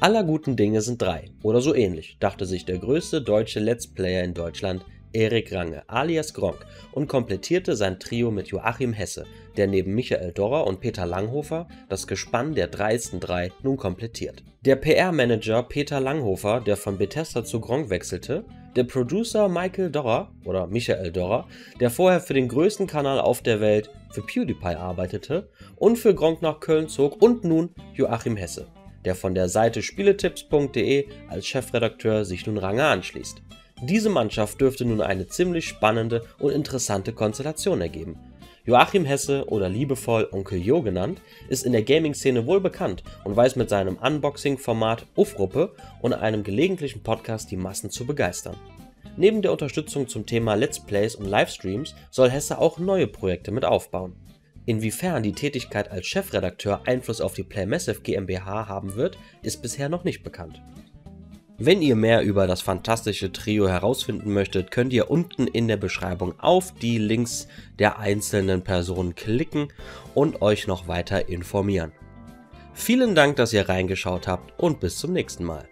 Aller guten Dinge sind drei oder so ähnlich, dachte sich der größte deutsche Let's Player in Deutschland, Erik Range alias Gronkh, und komplettierte sein Trio mit Joachim Hesse, der neben Michael Dorrer und Peter Langhofer das Gespann der dreisten drei nun komplettiert. Der PR-Manager Peter Langhofer, der von Bethesda zu Gronkh wechselte, der Producer Michael Dorrer, der vorher für den größten Kanal auf der Welt, für PewDiePie, arbeitete und für Gronkh nach Köln zog, und nun Joachim Hesse, der von der Seite spieletipps.de als Chefredakteur sich nun Range anschließt. Diese Mannschaft dürfte nun eine ziemlich spannende und interessante Konstellation ergeben. Joachim Hesse, oder liebevoll Onkel Jo genannt, ist in der Gaming-Szene wohl bekannt und weiß mit seinem Unboxing-Format Uffruppe und einem gelegentlichen Podcast die Massen zu begeistern. Neben der Unterstützung zum Thema Let's Plays und Livestreams soll Hesse auch neue Projekte mit aufbauen. Inwiefern die Tätigkeit als Chefredakteur Einfluss auf die Play Massive GmbH haben wird, ist bisher noch nicht bekannt. Wenn ihr mehr über das fantastische Trio herausfinden möchtet, könnt ihr unten in der Beschreibung auf die Links der einzelnen Personen klicken und euch noch weiter informieren. Vielen Dank, dass ihr reingeschaut habt, und bis zum nächsten Mal.